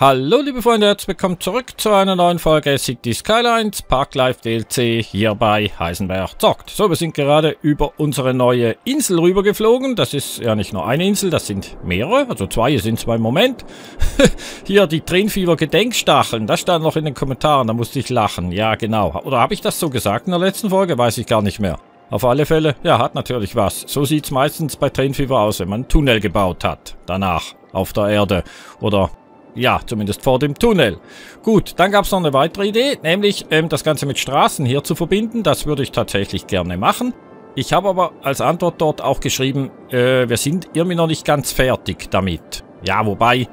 Hallo liebe Freunde, herzlich willkommen zurück zu einer neuen Folge City Skylines Parklife DLC hier bei Heisenberch zockt. So, wir sind gerade über unsere neue Insel rüber geflogen. Das ist ja nicht nur eine Insel, das sind mehrere, also zwei sind es im Moment. Hier die Trainfever Gedenkstacheln, das stand noch in den Kommentaren, da musste ich lachen. Ja genau, oder habe ich das so gesagt in der letzten Folge? Weiß ich gar nicht mehr. Auf alle Fälle, ja, hat natürlich was. So sieht es meistens bei Trainfever aus, wenn man einen Tunnel gebaut hat, danach auf der Erde oder... ja, zumindest vor dem Tunnel. Gut, dann gab es noch eine weitere Idee, nämlich das Ganze mit Straßen hier zu verbinden. Das würde ich tatsächlich gerne machen. Ich habe aber als Antwort dort auch geschrieben, wir sind irgendwie noch nicht ganz fertig damit. Ja, wobei,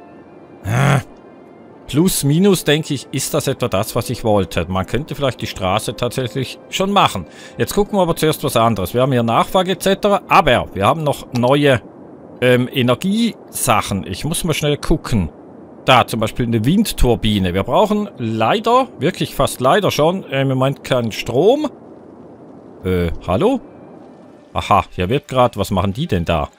plus, minus, denke ich, ist das etwa das, was ich wollte. Man könnte vielleicht die Straße tatsächlich schon machen. Jetzt gucken wir aber zuerst was anderes. Wir haben hier Nachfrage etc., aber wir haben noch neue Energiesachen. Ich muss mal schnell gucken. Da zum Beispiel eine Windturbine. Wir brauchen leider, wirklich fast leider schon, im Moment keinen Strom. Hallo? Aha, hier wird gerade, was machen die denn da?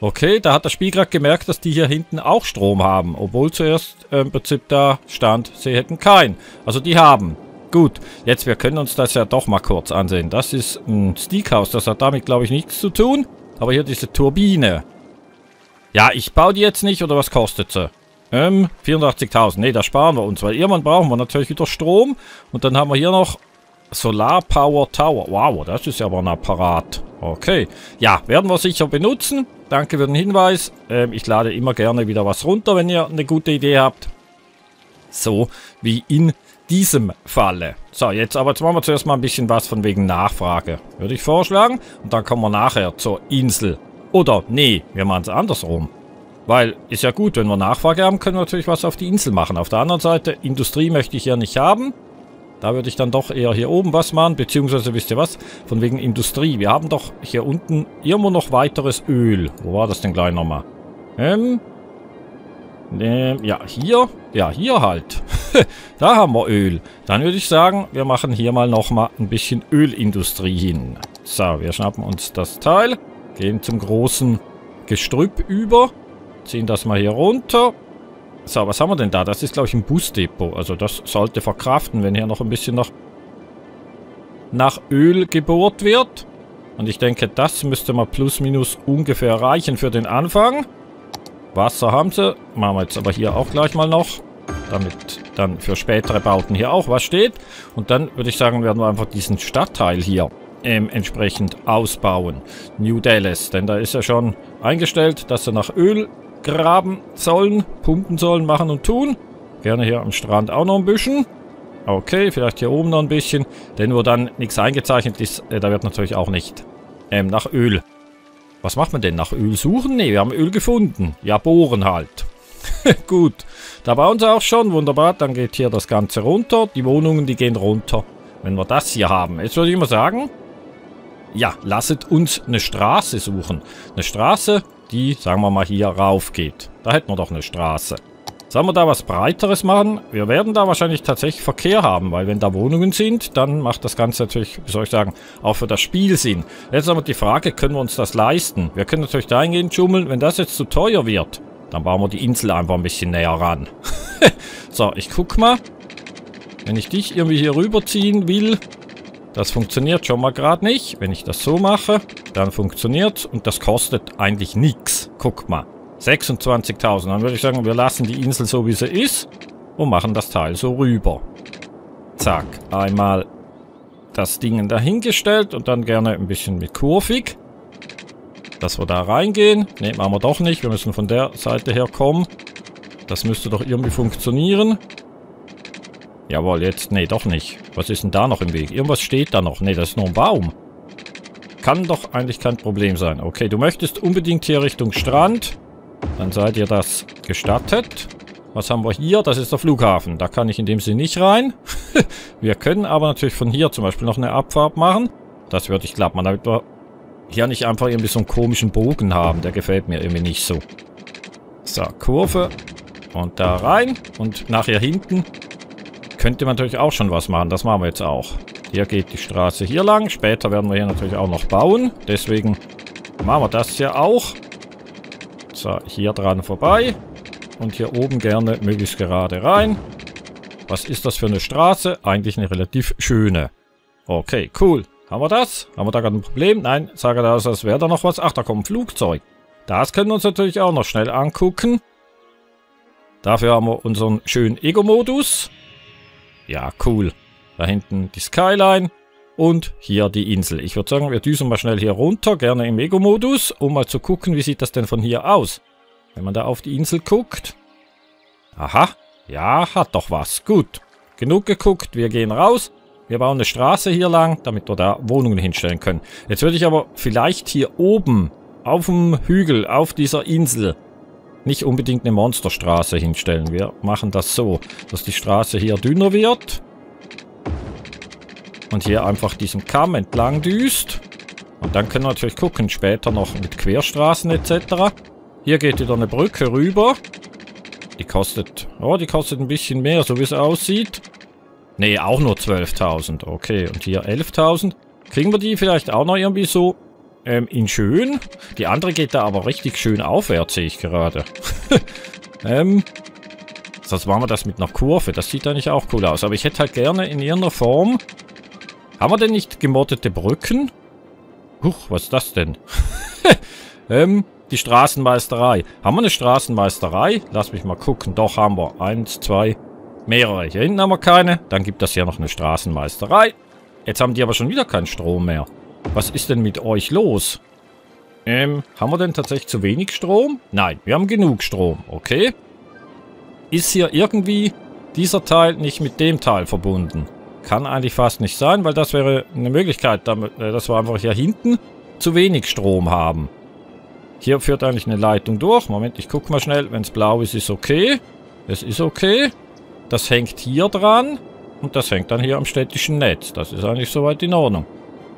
Okay, da hat das Spiel gerade gemerkt, dass die hier hinten auch Strom haben. Obwohl zuerst im Prinzip da stand, sie hätten keinen. Also die haben. Gut, jetzt wir können uns das ja doch mal kurz ansehen. Das ist ein Steakhouse, das hat damit glaube ich nichts zu tun. Aber hier diese Turbine. Ja, ich baue die jetzt nicht, oder was kostet sie? 84.000. Ne, das sparen wir uns, weil irgendwann brauchen wir natürlich wieder Strom. Und dann haben wir hier noch Solar Power Tower. Wow, das ist ja aber ein Apparat. Okay. Ja, werden wir sicher benutzen. Danke für den Hinweis. Ich lade immer gerne wieder was runter, wenn ihr eine gute Idee habt. So wie in diesem Falle. So, jetzt aber jetzt machen wir zuerst mal ein bisschen was von wegen Nachfrage. Würde ich vorschlagen. Und dann kommen wir nachher zur Insel. Oder, nee, wir machen es andersrum. Weil, ist ja gut, wenn wir Nachfrage haben, können wir natürlich was auf die Insel machen. Auf der anderen Seite, Industrie möchte ich ja nicht haben. Da würde ich dann doch eher hier oben was machen. Beziehungsweise, wisst ihr was? Von wegen Industrie. Wir haben doch hier unten irgendwo noch weiteres Öl. Wo war das denn gleich nochmal? Ja, hier. Ja, hier halt. Da haben wir Öl. Dann würde ich sagen, wir machen hier mal nochmal ein bisschen Ölindustrie hin. So, wir schnappen uns das Teil. Gehen zum großen Gestrüpp über. Ziehen das mal hier runter. So, was haben wir denn da? Das ist, glaube ich, ein Busdepot. Also das sollte verkraften, wenn hier noch ein bisschen nach Öl gebohrt wird. Und ich denke, das müsste mal plus minus ungefähr reichen für den Anfang. Wasser haben sie. Machen wir jetzt aber hier auch gleich mal noch. Damit dann für spätere Bauten hier auch was steht. Und dann würde ich sagen, werden wir einfach diesen Stadtteil hier entsprechend ausbauen. New Dallas, denn da ist ja schon eingestellt, dass sie nach Öl graben sollen, pumpen sollen, machen und tun. Gerne hier am Strand auch noch ein bisschen. Okay, vielleicht hier oben noch ein bisschen. Denn wo dann nichts eingezeichnet ist, da wird natürlich auch nicht nach Öl. Was macht man denn? Nach Öl suchen? Ne, wir haben Öl gefunden. Ja, bohren halt. Gut, da bauen sie auch schon. Wunderbar, dann geht hier das Ganze runter. Die Wohnungen, die gehen runter, wenn wir das hier haben. Jetzt würde ich mal sagen... ja, lasset uns eine Straße suchen. Eine Straße, die, sagen wir mal, hier rauf geht. Da hätten wir doch eine Straße. Sollen wir da was Breiteres machen? Wir werden da wahrscheinlich tatsächlich Verkehr haben, weil wenn da Wohnungen sind, dann macht das Ganze natürlich, wie soll ich sagen, auch für das Spiel Sinn. Jetzt aber die Frage, können wir uns das leisten? Wir können natürlich dahingehend schummeln, wenn das jetzt zu teuer wird, dann bauen wir die Insel einfach ein bisschen näher ran. So, ich guck mal. Wenn ich dich irgendwie hier rüberziehen will... das funktioniert schon mal gerade nicht. Wenn ich das so mache, dann funktioniert es. Und das kostet eigentlich nichts. Guck mal. 26.000. Dann würde ich sagen, wir lassen die Insel so, wie sie ist. Und machen das Teil so rüber. Zack. Einmal das Ding dahingestellt. Und dann gerne ein bisschen mit kurvig. Dass wir da reingehen. Ne, machen wir doch nicht. Wir müssen von der Seite her kommen. Das müsste doch irgendwie funktionieren. Jawohl, jetzt... nee, doch nicht. Was ist denn da noch im Weg? Irgendwas steht da noch. Nee, das ist nur ein Baum. Kann doch eigentlich kein Problem sein. Okay, du möchtest unbedingt hier Richtung Strand. Dann seid ihr das gestattet. Was haben wir hier? Das ist der Flughafen. Da kann ich in dem Sinne nicht rein. Wir können aber natürlich von hier zum Beispiel noch eine Abfahrt machen. Das würde ich klappen, damit wir hier nicht einfach irgendwie so einen komischen Bogen haben. Der gefällt mir irgendwie nicht so. So, Kurve. Und da rein. Und nachher hinten... könnte man natürlich auch schon was machen. Das machen wir jetzt auch. Hier geht die Straße hier lang. Später werden wir hier natürlich auch noch bauen. Deswegen machen wir das hier auch. So, hier dran vorbei. Und hier oben gerne möglichst gerade rein. Was ist das für eine Straße? Eigentlich eine relativ schöne. Okay, cool. Haben wir das? Haben wir da gerade ein Problem? Nein, sage das, als wäre da noch was. Ach, da kommt ein Flugzeug. Das können wir uns natürlich auch noch schnell angucken. Dafür haben wir unseren schönen Ego-Modus. Ja, cool. Da hinten die Skyline und hier die Insel. Ich würde sagen, wir düsen mal schnell hier runter, gerne im Ego-Modus, um mal zu gucken, wie sieht das denn von hier aus. Wenn man da auf die Insel guckt. Aha, ja, hat doch was. Gut, genug geguckt, wir gehen raus. Wir bauen eine Straße hier lang, damit wir da Wohnungen hinstellen können. Jetzt würde ich aber vielleicht hier oben, auf dem Hügel, auf dieser Insel, nicht unbedingt eine Monsterstraße hinstellen. Wir machen das so, dass die Straße hier dünner wird. Und hier einfach diesen Kamm entlang düst. Und dann können wir natürlich gucken, später noch mit Querstraßen etc. Hier geht wieder eine Brücke rüber. Die kostet ein bisschen mehr, so wie es aussieht. Ne, auch nur 12.000. Okay, und hier 11.000. Kriegen wir die vielleicht auch noch irgendwie so in schön? Die andere geht da aber richtig schön aufwärts, sehe ich gerade. Sonst machen wir das mit einer Kurve. Das sieht eigentlich auch cool aus. Aber ich hätte halt gerne in irgendeiner Form... Haben wir denn nicht gemoddete Brücken? Huch, was ist das denn? Die Straßenmeisterei. Haben wir eine Straßenmeisterei? Lass mich mal gucken. Doch, haben wir. 1, 2... Mehrere. Hier hinten haben wir keine. Dann gibt das hier noch eine Straßenmeisterei. Jetzt haben die aber schon wieder keinen Strom mehr. Was ist denn mit euch los? Haben wir denn tatsächlich zu wenig Strom? Nein, wir haben genug Strom. Okay. Ist hier irgendwie dieser Teil nicht mit dem Teil verbunden? Kann eigentlich fast nicht sein, weil das wäre eine Möglichkeit, dass wir einfach hier hinten zu wenig Strom haben. Hier führt eigentlich eine Leitung durch. Moment, ich gucke mal schnell. Wenn es blau ist, ist okay. Es ist okay. Das hängt hier dran und das hängt dann hier am städtischen Netz. Das ist eigentlich soweit in Ordnung.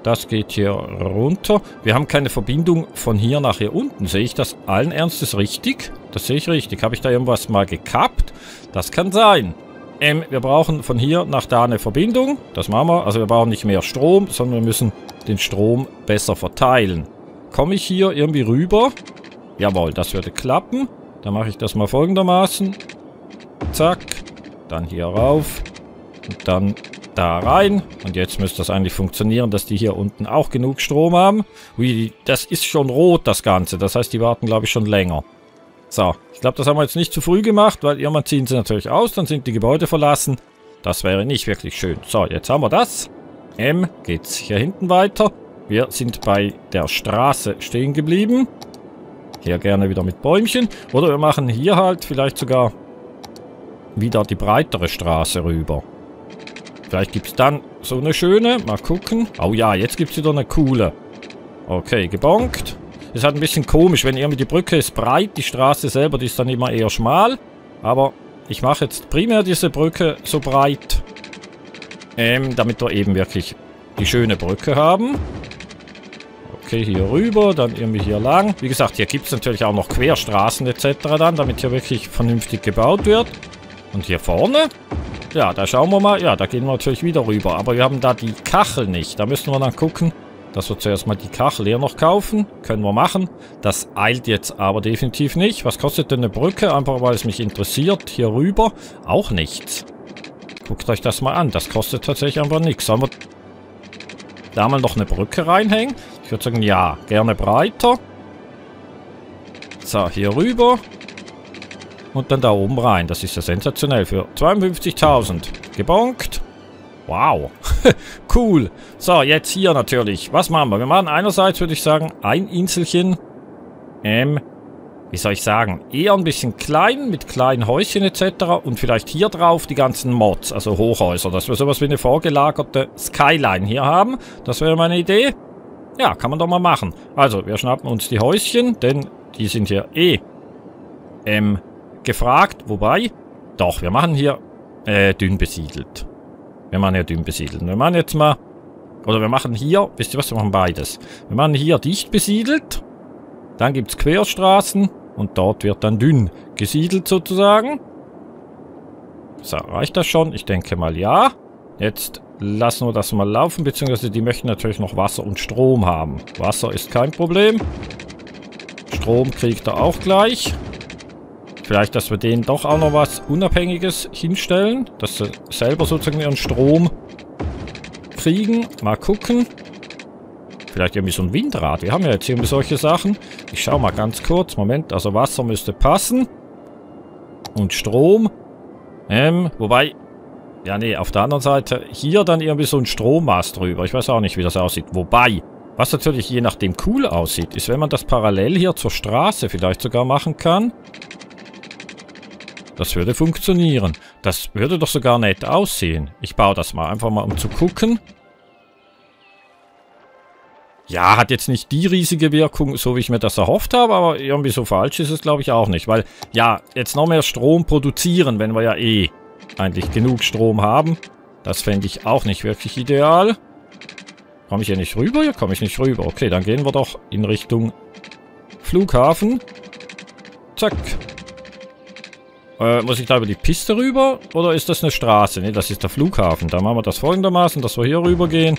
Das geht hier runter. Wir haben keine Verbindung von hier nach hier unten. Sehe ich das allen Ernstes richtig? Das sehe ich richtig. Habe ich da irgendwas mal gekappt? Das kann sein. Wir brauchen von hier nach da eine Verbindung. Das machen wir. Also wir brauchen nicht mehr Strom, sondern wir müssen den Strom besser verteilen. Komme ich hier irgendwie rüber? Jawohl, das würde klappen. Dann mache ich das mal folgendermaßen. Zack. Dann hier rauf und dann da rein. Und jetzt müsste das eigentlich funktionieren, dass die hier unten auch genug Strom haben. Ui, das ist schon rot, das Ganze. Das heißt, die warten, glaube ich, schon länger. So, ich glaube, das haben wir jetzt nicht zu früh gemacht, weil irgendwann ziehen sie natürlich aus. Dann sind die Gebäude verlassen. Das wäre nicht wirklich schön. So, jetzt haben wir das. Geht's hier hinten weiter. Wir sind bei der Straße stehen geblieben. Hier gerne wieder mit Bäumchen. Oder wir machen hier halt vielleicht sogar... wieder die breitere Straße rüber. Vielleicht gibt es dann so eine schöne. Mal gucken. Oh ja, jetzt gibt es wieder eine coole. Okay, gebonkt. Ist halt ein bisschen komisch, wenn irgendwie die Brücke ist breit, die Straße selber, die ist dann immer eher schmal. Aber ich mache jetzt primär diese Brücke so breit. Damit wir eben wirklich die schöne Brücke haben. Okay, hier rüber, dann irgendwie hier lang. Wie gesagt, hier gibt es natürlich auch noch Querstraßen etc. dann, damit hier wirklich vernünftig gebaut wird. Und hier vorne? Ja, da schauen wir mal. Ja, da gehen wir natürlich wieder rüber. Aber wir haben da die Kachel nicht. Da müssen wir dann gucken, dass wir zuerst mal die Kachel hier noch kaufen. Können wir machen. Das eilt jetzt aber definitiv nicht. Was kostet denn eine Brücke? Einfach, weil es mich interessiert. Hier rüber auch nichts. Guckt euch das mal an. Das kostet tatsächlich einfach nichts. Sollen wir da mal noch eine Brücke reinhängen? Ich würde sagen, ja. Gerne breiter. So, hier rüber. Und dann da oben rein. Das ist ja sensationell. Für 52.000. Gebonkt. Wow. Cool. So, jetzt hier natürlich. Was machen wir? Wir machen einerseits, würde ich sagen, ein Inselchen. Wie soll ich sagen? Eher ein bisschen klein, mit kleinen Häuschen etc. Und vielleicht hier drauf die ganzen Mods, also Hochhäuser. Dass wir sowas wie eine vorgelagerte Skyline hier haben. Das wäre meine Idee. Ja, kann man doch mal machen. Also, wir schnappen uns die Häuschen, denn die sind hier gefragt, wobei, doch, wir machen hier dünn besiedelt. Wir machen hier dünn besiedelt. Wir machen jetzt mal, oder wir machen hier, wisst ihr was, wir machen beides. Wir machen hier dicht besiedelt, dann gibt es Querstraßen und dort wird dann dünn gesiedelt sozusagen. So, reicht das schon? Ich denke mal ja. Jetzt lassen wir das mal laufen, beziehungsweise die möchten natürlich noch Wasser und Strom haben. Wasser ist kein Problem. Strom kriegt er auch gleich. Vielleicht, dass wir denen doch auch noch was Unabhängiges hinstellen. Dass sie selber sozusagen ihren Strom kriegen. Mal gucken. Vielleicht irgendwie so ein Windrad. Wir haben ja jetzt irgendwie solche Sachen. Ich schaue mal ganz kurz. Moment, also Wasser müsste passen. Und Strom. Wobei... Ja, nee, auf der anderen Seite hier dann irgendwie so ein Strommast drüber. Ich weiß auch nicht, wie das aussieht. Wobei, was natürlich je nachdem cool aussieht, ist, wenn man das parallel hier zur Straße vielleicht sogar machen kann. Das würde funktionieren. Das würde doch sogar nett aussehen. Ich baue das mal einfach mal, um zu gucken. Ja, hat jetzt nicht die riesige Wirkung, so wie ich mir das erhofft habe, aber irgendwie so falsch ist es, glaube ich, auch nicht. Weil, ja, jetzt noch mehr Strom produzieren, wenn wir ja eh eigentlich genug Strom haben. Das fände ich auch nicht wirklich ideal. Komme ich hier nicht rüber? Hier komme ich nicht rüber. Okay, dann gehen wir doch in Richtung Flughafen. Zack. Muss ich da über die Piste rüber? Oder ist das eine Straße? Ne, das ist der Flughafen. Da machen wir das folgendermaßen, dass wir hier rüber gehen.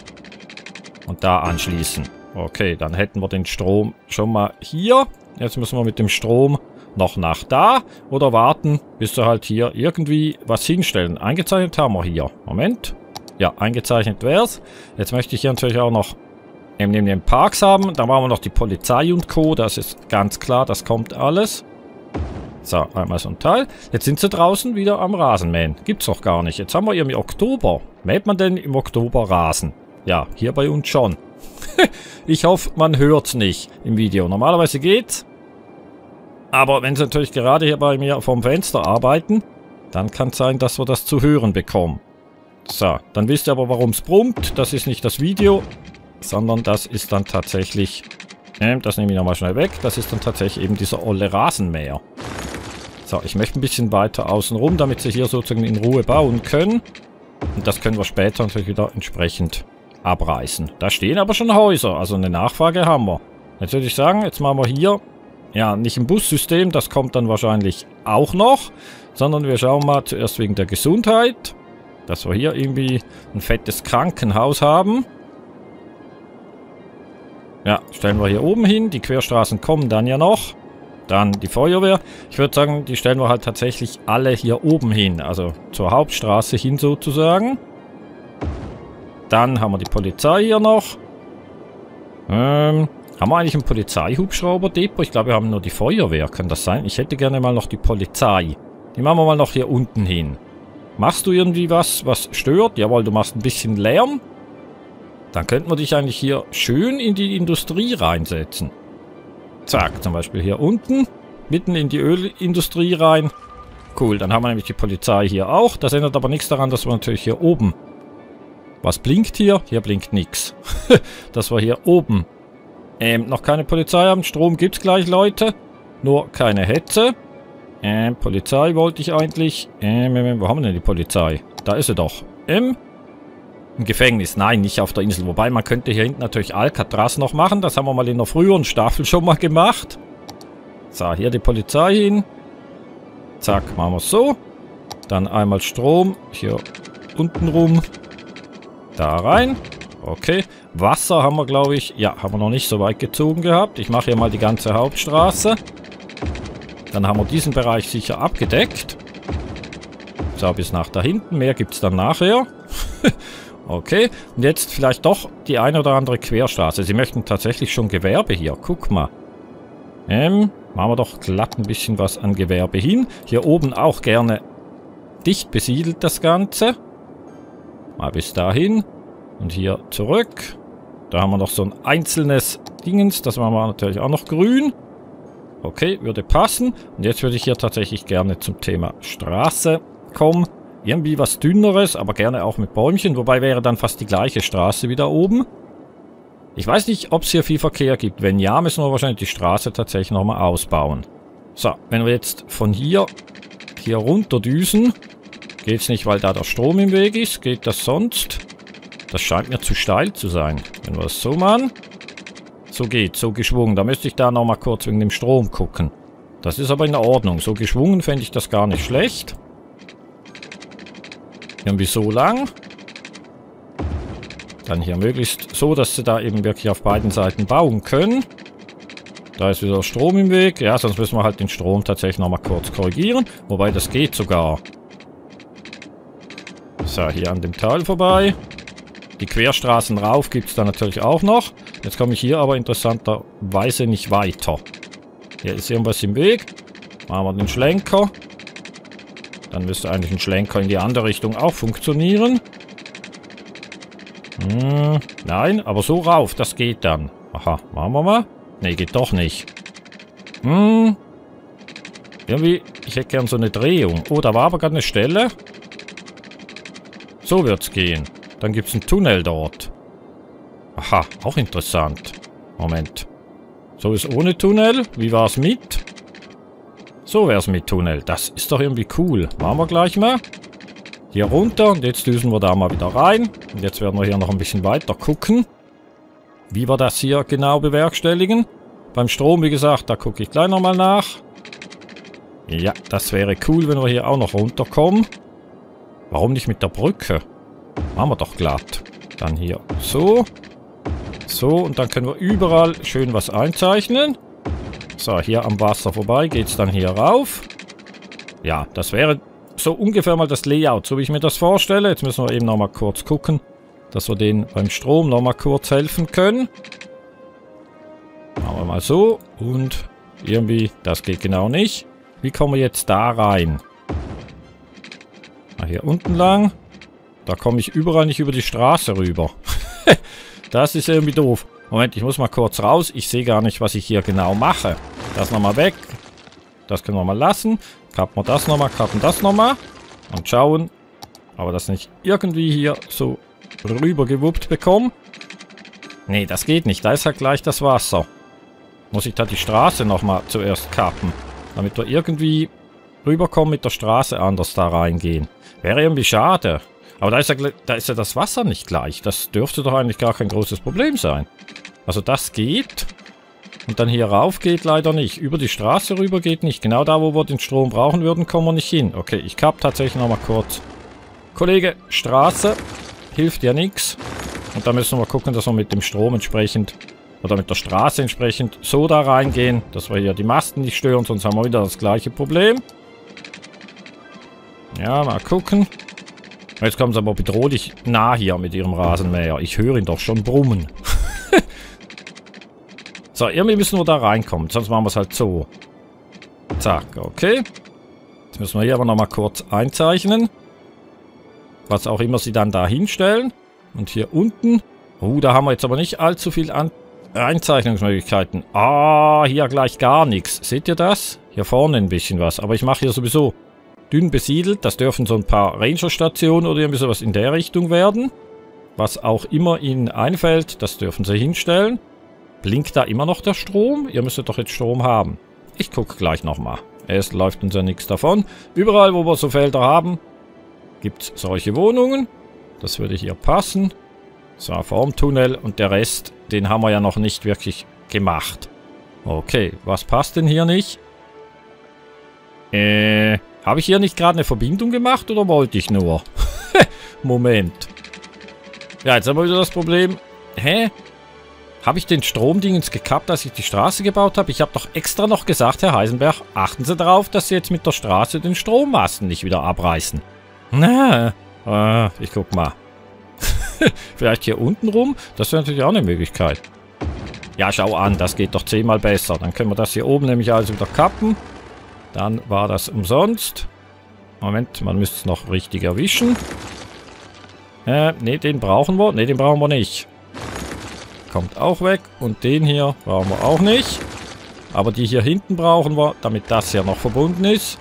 Und da anschließen. Okay, dann hätten wir den Strom schon mal hier. Jetzt müssen wir mit dem Strom noch nach da. Oder warten, bis wir halt hier irgendwie was hinstellen. Eingezeichnet haben wir hier. Moment. Ja, eingezeichnet wäre es. Jetzt möchte ich hier natürlich auch noch neben den Parks haben. Da machen wir noch die Polizei und Co. Das ist ganz klar, das kommt alles. So, einmal so ein Teil. Jetzt sind sie draußen wieder am Rasenmähen. Gibt's doch gar nicht. Jetzt haben wir irgendwie Oktober. Mäht man denn im Oktober Rasen? Ja, hier bei uns schon. Ich hoffe, man hört's nicht im Video. Normalerweise geht's. Aber wenn sie natürlich gerade hier bei mir vom Fenster arbeiten, dann kann es sein, dass wir das zu hören bekommen. So, dann wisst ihr aber, warum es brummt. Das ist nicht das Video, sondern das ist dann tatsächlich... das nehme ich nochmal schnell weg. Das ist dann tatsächlich eben dieser olle Rasenmäher. So, ich möchte ein bisschen weiter außen rum, damit sie hier sozusagen in Ruhe bauen können. Und das können wir später natürlich wieder entsprechend abreißen. Da stehen aber schon Häuser, also eine Nachfrage haben wir. Jetzt würde ich sagen, jetzt machen wir hier, ja, nicht ein Bussystem, das kommt dann wahrscheinlich auch noch, sondern wir schauen mal zuerst wegen der Gesundheit, dass wir hier irgendwie ein fettes Krankenhaus haben. Ja, stellen wir hier oben hin, die Querstraßen kommen dann ja noch. Dann die Feuerwehr. Ich würde sagen, die stellen wir halt tatsächlich alle hier oben hin. Also zur Hauptstraße hin sozusagen. Dann haben wir die Polizei hier noch. Haben wir eigentlich einen Polizeihubschrauber-Depot? Ich glaube, wir haben nur die Feuerwehr. Kann das sein? Ich hätte gerne mal noch die Polizei. Die machen wir mal noch hier unten hin. Machst du irgendwie was, was stört? Jawohl, du machst ein bisschen Lärm. Dann könnten wir dich eigentlich hier schön in die Industrie reinsetzen. Zack, zum Beispiel hier unten, mitten in die Ölindustrie rein. Cool, dann haben wir nämlich die Polizei hier auch. Das ändert aber nichts daran, dass wir natürlich hier oben... Was blinkt hier? Hier blinkt nichts. Dass wir hier oben noch keine Polizei haben. Strom gibt's gleich, Leute. Nur keine Hetze. Polizei wollte ich eigentlich. Wo haben wir denn die Polizei? Da ist sie doch. Im Gefängnis. Nein, nicht auf der Insel. Wobei, man könnte hier hinten natürlich Alcatraz noch machen. Das haben wir mal in der früheren Staffel schon mal gemacht. So, hier die Polizei hin. Zack, machen wir es so. Dann einmal Strom. Hier unten rum. Da rein. Okay. Wasser haben wir, glaube ich... Ja, haben wir noch nicht so weit gezogen gehabt. Ich mache hier mal die ganze Hauptstraße. Dann haben wir diesen Bereich sicher abgedeckt. So, bis nach da hinten. Mehr gibt es dann nachher. Okay, und jetzt vielleicht doch die eine oder andere Querstraße. Sie möchten tatsächlich schon Gewerbe hier. Guck mal. Machen wir doch glatt ein bisschen was an Gewerbe hin. Hier oben auch gerne dicht besiedelt das Ganze. Mal bis dahin. Und hier zurück. Da haben wir noch so ein einzelnes Dingens. Das machen wir natürlich auch noch grün. Okay, würde passen. Und jetzt würde ich hier tatsächlich gerne zum Thema Straße kommen. Irgendwie was Dünneres, aber gerne auch mit Bäumchen. Wobei wäre dann fast die gleiche Straße wieder oben. Ich weiß nicht, ob es hier viel Verkehr gibt. Wenn ja, müssen wir wahrscheinlich die Straße tatsächlich nochmal ausbauen. So, wenn wir jetzt von hier runter düsen, geht es nicht, weil da der Strom im Weg ist. Geht das sonst? Das scheint mir zu steil zu sein. Wenn wir es so machen. So geht's, so geschwungen. Da müsste ich da nochmal kurz wegen dem Strom gucken. Das ist aber in Ordnung. So geschwungen fände ich das gar nicht schlecht. Irgendwie so lang. Dann hier möglichst so, dass sie da eben wirklich auf beiden Seiten bauen können. Da ist wieder Strom im Weg. Ja, sonst müssen wir halt den Strom tatsächlich nochmal kurz korrigieren. Wobei, das geht sogar. So, hier an dem Teil vorbei. Die Querstraßen rauf gibt es da natürlich auch noch. Jetzt komme ich hier aber interessanterweise nicht weiter. Hier ist irgendwas im Weg. Machen wir den Schlenker. Dann müsste eigentlich ein Schlenker in die andere Richtung auch funktionieren. Hm, nein, aber so rauf, das geht dann. Aha, machen wir mal. Ne, geht doch nicht. Hm. Irgendwie, ich hätte gern so eine Drehung. Oh, da war aber gerade eine Stelle. So wird's gehen. Dann gibt's einen Tunnel dort. Aha, auch interessant. Moment. So ist ohne Tunnel. Wie war's mit? So wär's mit Tunnel. Das ist doch irgendwie cool. Machen wir gleich mal. Hier runter. Und jetzt düsen wir da mal wieder rein. Und jetzt werden wir hier noch ein bisschen weiter gucken, wie wir das hier genau bewerkstelligen. Beim Strom, wie gesagt, da gucke ich gleich nochmal nach. Ja, das wäre cool, wenn wir hier auch noch runterkommen. Warum nicht mit der Brücke? Machen wir doch glatt. Dann hier so. So, und dann können wir überall schön was einzeichnen. So, hier am Wasser vorbei geht es dann hier rauf. Ja, das wäre so ungefähr mal das Layout, so wie ich mir das vorstelle. Jetzt müssen wir eben nochmal kurz gucken, dass wir denen beim Strom nochmal kurz helfen können. Machen wir mal so. Und irgendwie, das geht genau nicht. Wie kommen wir jetzt da rein? Na, hier unten lang. Da komme ich überall nicht über die Straße rüber. Das ist irgendwie doof. Moment, ich muss mal kurz raus. Ich sehe gar nicht, was ich hier genau mache. Das nochmal weg. Das können wir mal lassen. Kappen wir das nochmal, kappen das nochmal. Und schauen, aber das nicht irgendwie hier so rübergewuppt bekommen. Nee, das geht nicht. Da ist halt gleich das Wasser. Muss ich da die Straße nochmal zuerst kappen, damit wir irgendwie rüberkommen, mit der Straße anders da reingehen. Wäre irgendwie schade. Aber da ist ja das Wasser nicht gleich. Das dürfte doch eigentlich gar kein großes Problem sein. Also das geht. Und dann hier rauf geht leider nicht. Über die Straße rüber geht nicht. Genau da, wo wir den Strom brauchen würden, kommen wir nicht hin. Okay, ich kapp tatsächlich nochmal kurz. Kollege, Straße hilft ja nichts. Und da müssen wir gucken, dass wir mit dem Strom entsprechend oder mit der Straße entsprechend so da reingehen, dass wir hier die Masten nicht stören, sonst haben wir wieder das gleiche Problem. Ja, mal gucken. Jetzt kommen sie aber bedrohlich nah hier mit ihrem Rasenmäher. Ich höre ihn doch schon brummen. So, irgendwie müssen wir da reinkommen, sonst machen wir es halt so. Zack, okay. Jetzt müssen wir hier aber nochmal kurz einzeichnen, was auch immer sie dann da hinstellen. Und hier unten. Da haben wir jetzt aber nicht allzu viel Einzeichnungsmöglichkeiten. Ah, hier gleich gar nichts. Seht ihr das? Hier vorne ein bisschen was. Aber ich mache hier sowieso dünn besiedelt. Das dürfen so ein paar Ranger-Stationen oder irgendwie sowas in der Richtung werden. Was auch immer ihnen einfällt, das dürfen sie hinstellen. Blinkt da immer noch der Strom? Ihr müsstet doch jetzt Strom haben. Ich gucke gleich nochmal. Es läuft uns ja nichts davon. Überall, wo wir so Felder haben, gibt es solche Wohnungen. Das würde hier passen. So, vorm Tunnel. Und der Rest, den haben wir ja noch nicht wirklich gemacht. Okay, was passt denn hier nicht? Habe ich hier nicht gerade eine Verbindung gemacht oder wollte ich nur? Moment. Ja, jetzt haben wir wieder das Problem. Hä? Habe ich den Stromdingens gekappt, als ich die Straße gebaut habe? Ich habe doch extra noch gesagt, Herr Heisenberch, achten Sie darauf, dass Sie jetzt mit der Straße den Strommasten nicht wieder abreißen. Na, ich guck mal. Vielleicht hier unten rum? Das wäre natürlich auch eine Möglichkeit. Ja, schau an, das geht doch 10-mal besser. Dann können wir das hier oben nämlich alles wieder kappen. Dann war das umsonst. Moment, man müsste es noch richtig erwischen. Ne, den brauchen wir. Ne, den brauchen wir nicht. Kommt auch weg. Und den hier brauchen wir auch nicht. Aber die hier hinten brauchen wir, damit das hier noch verbunden ist.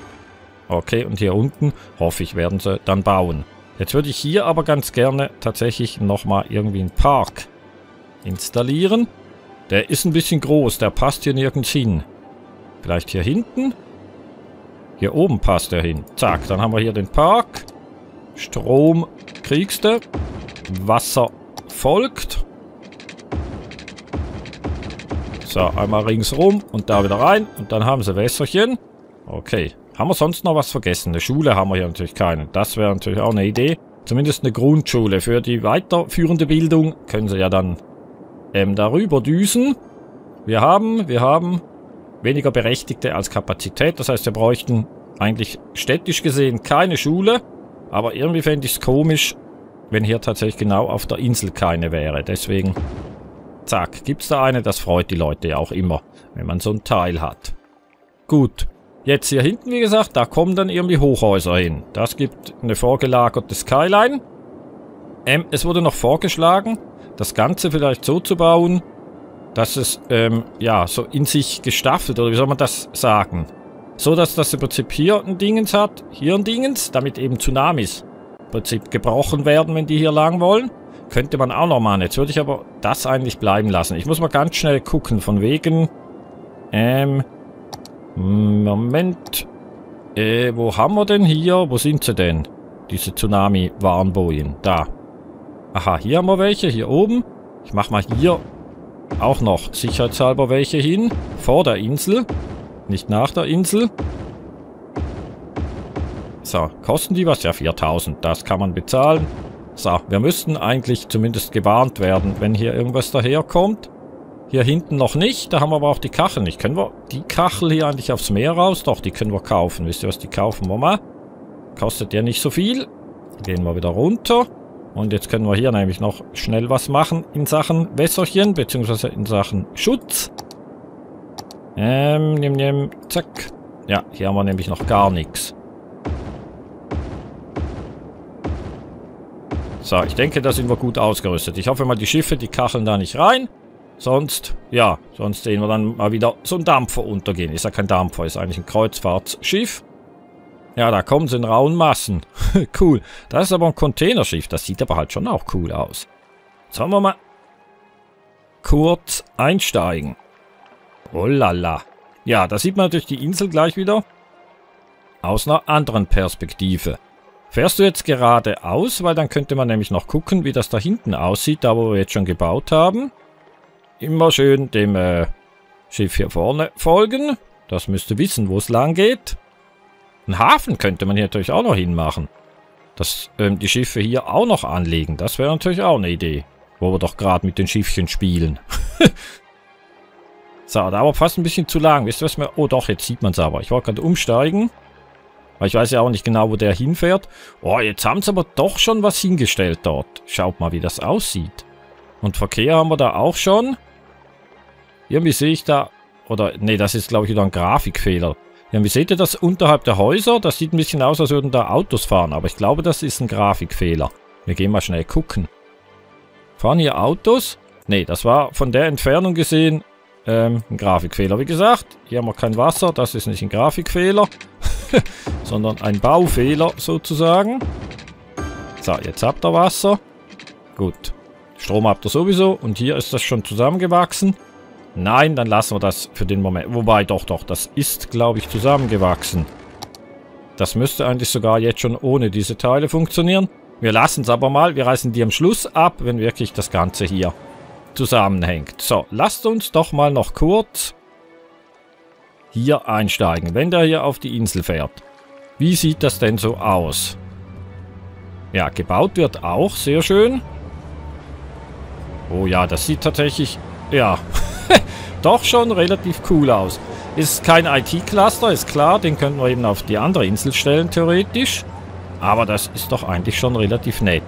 Okay, und hier unten, hoffe ich, werden sie dann bauen. Jetzt würde ich hier aber ganz gerne tatsächlich nochmal irgendwie einen Park installieren. Der ist ein bisschen groß, der passt hier nirgends hin. Vielleicht hier hinten? Hier oben passt er hin. Zack, dann haben wir hier den Park. Strom kriegst du. Wasser folgt. So, einmal ringsrum und da wieder rein. Und dann haben sie Wässerchen. Okay. Haben wir sonst noch was vergessen? Eine Schule haben wir hier natürlich keine. Das wäre natürlich auch eine Idee. Zumindest eine Grundschule. Für die weiterführende Bildung können sie ja dann darüber düsen. Wir haben weniger Berechtigte als Kapazität. Das heißt, wir bräuchten eigentlich städtisch gesehen keine Schule. Aber irgendwie fände ich es komisch, wenn hier tatsächlich genau auf der Insel keine wäre. Deswegen, zack, gibt es da eine. Das freut die Leute ja auch immer, wenn man so ein Teil hat. Gut, jetzt hier hinten, wie gesagt, da kommen dann irgendwie Hochhäuser hin. Das gibt eine vorgelagerte Skyline. Es wurde noch vorgeschlagen, das Ganze vielleicht so zu bauen, dass es ja so in sich gestaffelt, oder wie soll man das sagen? So, dass das im Prinzip hier ein Dingens hat, hier ein Dingens, damit eben Tsunamis im Prinzip gebrochen werden, wenn die hier lang wollen. Könnte man auch noch machen. Jetzt würde ich aber das eigentlich bleiben lassen. Ich muss mal ganz schnell gucken, von wegen... Moment. Wo haben wir denn hier? Wo sind sie denn? Diese Tsunami-Warnbojen. Da. Aha, hier haben wir welche, hier oben. Ich mache mal hier auch noch sicherheitshalber welche hin. Vor der Insel. Nicht nach der Insel. So, kosten die was? Ja, 4.000. Das kann man bezahlen. So, wir müssten eigentlich zumindest gewarnt werden, wenn hier irgendwas daherkommt. Hier hinten noch nicht. Da haben wir aber auch die Kacheln nicht. Können wir die Kachel hier eigentlich aufs Meer raus? Doch, die können wir kaufen. Wisst ihr was? Die kaufen wir mal. Kostet ja nicht so viel. Gehen wir wieder runter. Und jetzt können wir hier nämlich noch schnell was machen in Sachen Wässerchen, beziehungsweise in Sachen Schutz. Zack. Ja, hier haben wir nämlich noch gar nichts. So, ich denke, da sind wir gut ausgerüstet. Ich hoffe mal, die Schiffe, die kacheln da nicht rein. Sonst, ja, sonst sehen wir dann mal wieder so ein Dampfer untergehen. Ist ja kein Dampfer, ist eigentlich ein Kreuzfahrtschiff. Ja, da kommen sie in rauen Massen. Cool. Das ist aber ein Containerschiff. Das sieht aber halt schon auch cool aus. Sollen wir mal kurz einsteigen. Oh lala. Ja, da sieht man natürlich die Insel gleich wieder aus einer anderen Perspektive. Fährst du jetzt geradeaus? Weil dann könnte man nämlich noch gucken, wie das da hinten aussieht, da wo wir jetzt schon gebaut haben. Immer schön dem Schiff hier vorne folgen. Das müsste wissen, wo es lang geht. Einen Hafen könnte man hier natürlich auch noch hinmachen. Dass die Schiffe hier auch noch anlegen. Das wäre natürlich auch eine Idee. Wo wir doch gerade mit den Schiffchen spielen. So, da war fast ein bisschen zu lang. Wisst ihr was mir... Oh doch, jetzt sieht man es aber. Ich wollte gerade umsteigen. Weil ich weiß ja auch nicht genau, wo der hinfährt. Oh, jetzt haben sie aber doch schon was hingestellt dort. Schaut mal, wie das aussieht. Und Verkehr haben wir da auch schon. Irgendwie sehe ich da... Oder, nee, das ist glaube ich wieder ein Grafikfehler. Irgendwie seht ihr das unterhalb der Häuser? Das sieht ein bisschen aus, als würden da Autos fahren. Aber ich glaube, das ist ein Grafikfehler. Wir gehen mal schnell gucken. Fahren hier Autos? Nee, das war von der Entfernung gesehen... ein Grafikfehler, wie gesagt. Hier haben wir kein Wasser, das ist nicht ein Grafikfehler, sondern ein Baufehler sozusagen. So, jetzt habt ihr Wasser. Gut, Strom habt ihr sowieso und hier ist das schon zusammengewachsen. Nein, dann lassen wir das für den Moment. Wobei, doch, das ist, glaube ich, zusammengewachsen. Das müsste eigentlich sogar jetzt schon ohne diese Teile funktionieren. Wir lassen es aber mal, wir reißen die am Schluss ab, wenn wirklich das Ganze hier zusammenhängt. So, lasst uns doch mal noch kurz hier einsteigen, wenn der hier auf die Insel fährt. Wie sieht das denn so aus? Ja, gebaut wird auch, sehr schön. Oh ja, das sieht tatsächlich, ja, doch schon relativ cool aus. Ist kein IT-Cluster, ist klar, den könnten wir eben auf die andere Insel stellen, theoretisch. Aber das ist doch eigentlich schon relativ nett.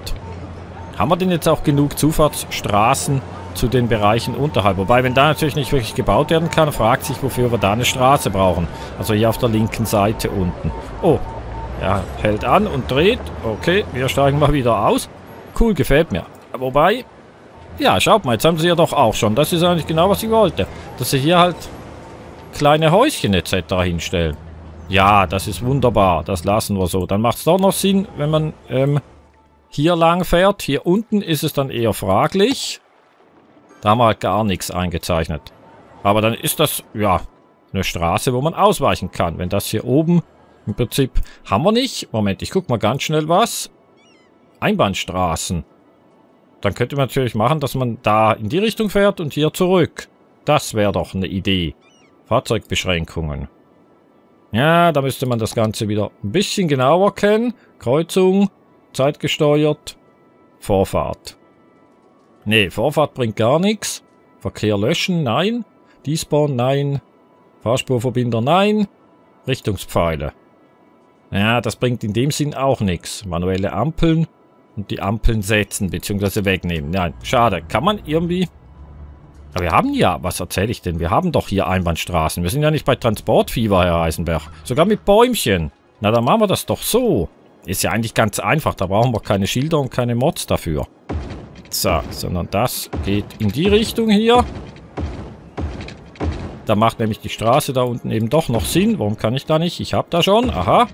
Haben wir denn jetzt auch genug Zufahrtsstraßen zu den Bereichen unterhalb? Wobei, wenn da natürlich nicht wirklich gebaut werden kann, fragt sich, wofür wir da eine Straße brauchen. Also hier auf der linken Seite unten. Oh, ja, hält an und dreht. Okay, wir steigen mal wieder aus. Cool, gefällt mir. Wobei, ja, schaut mal, jetzt haben sie ja doch auch schon. Das ist eigentlich genau, was ich wollte. Dass sie hier halt kleine Häuschen etc. hinstellen. Ja, das ist wunderbar. Das lassen wir so. Dann macht es doch noch Sinn, wenn man hier lang fährt. Hier unten ist es dann eher fraglich. Da haben wir halt gar nichts eingezeichnet. Aber dann ist das, ja, eine Straße, wo man ausweichen kann. Wenn das hier oben im Prinzip haben wir nicht. Moment, ich gucke mal ganz schnell was. Einbahnstraßen. Dann könnte man natürlich machen, dass man da in die Richtung fährt und hier zurück. Das wäre doch eine Idee. Fahrzeugbeschränkungen. Ja, da müsste man das Ganze wieder ein bisschen genauer kennen. Kreuzung. Zeitgesteuert. Vorfahrt. Nee, Vorfahrt bringt gar nichts. Verkehr löschen, nein. Despawn, nein. Fahrspurverbinder nein. Richtungspfeile. Ja, das bringt in dem Sinn auch nichts. Manuelle Ampeln und die Ampeln setzen bzw. wegnehmen. Nein, schade. Kann man irgendwie... Aber wir haben ja... Was erzähle ich denn? Wir haben doch hier Einbahnstraßen. Wir sind ja nicht bei Transportfieber, Herr Heisenberch. Sogar mit Bäumchen. Na, dann machen wir das doch so. Ist ja eigentlich ganz einfach. Da brauchen wir keine Schilder und keine Mods dafür. So, sondern das geht in die Richtung hier. Da macht nämlich die Straße da unten eben doch noch Sinn. Warum kann ich da nicht? Ich habe da schon. Aha.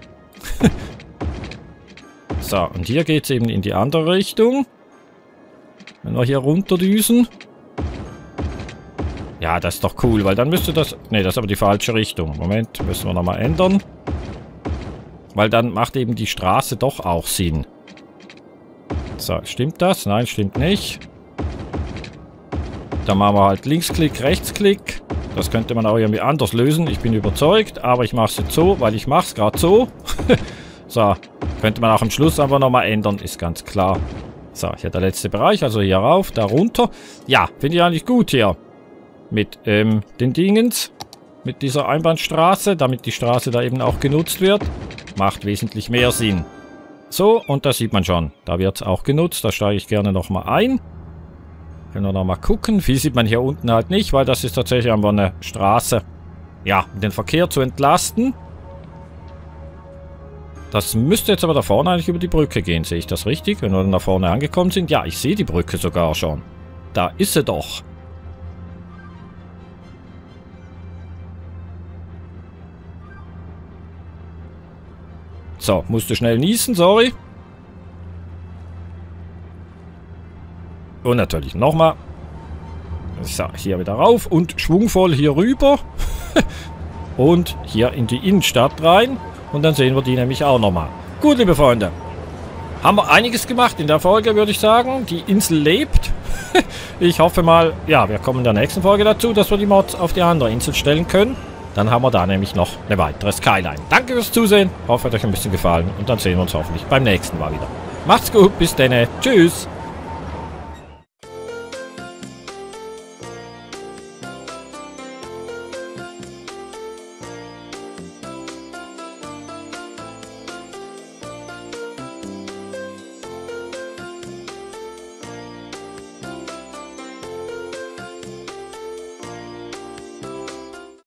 So, und hier geht es eben in die andere Richtung. Wenn wir hier runterdüsen. Ja, das ist doch cool, weil dann müsste das... Ne, das ist aber die falsche Richtung. Moment, müssen wir nochmal ändern. Weil dann macht eben die Straße doch auch Sinn. So, stimmt das? Nein, stimmt nicht. Dann machen wir halt Linksklick, Rechtsklick. Das könnte man auch irgendwie anders lösen. Ich bin überzeugt, aber ich mache es jetzt so, weil ich mache es gerade so. So, könnte man auch am Schluss einfach nochmal ändern, ist ganz klar. So, hier der letzte Bereich, also hier rauf, da runter. Ja, finde ich eigentlich gut hier. Mit den Dingens, mit dieser Einbahnstraße, damit die Straße da eben auch genutzt wird. Macht wesentlich mehr Sinn. So, und das sieht man schon. Da wird es auch genutzt, da steige ich gerne nochmal ein. Können wir nochmal gucken. Viel sieht man hier unten halt nicht, weil das ist tatsächlich einfach eine Straße. Ja, um den Verkehr zu entlasten. Das müsste jetzt aber da vorne eigentlich über die Brücke gehen. Sehe ich das richtig? Wenn wir dann da vorne angekommen sind. Ja, ich sehe die Brücke sogar schon. Da ist sie doch. So, musste schnell niesen, sorry. Und natürlich nochmal. So, hier wieder rauf und schwungvoll hier rüber. Und hier in die Innenstadt rein. Und dann sehen wir die nämlich auch nochmal. Gut, liebe Freunde. Haben wir einiges gemacht in der Folge, würde ich sagen. Die Insel lebt. Ich hoffe mal, ja, wir kommen in der nächsten Folge dazu, dass wir die Mods auf die andere Insel stellen können. Dann haben wir da nämlich noch eine weitere Skyline. Danke fürs Zusehen. Hoffe, hat euch ein bisschen gefallen. Und dann sehen wir uns hoffentlich beim nächsten Mal wieder. Macht's gut, bis dann. Tschüss.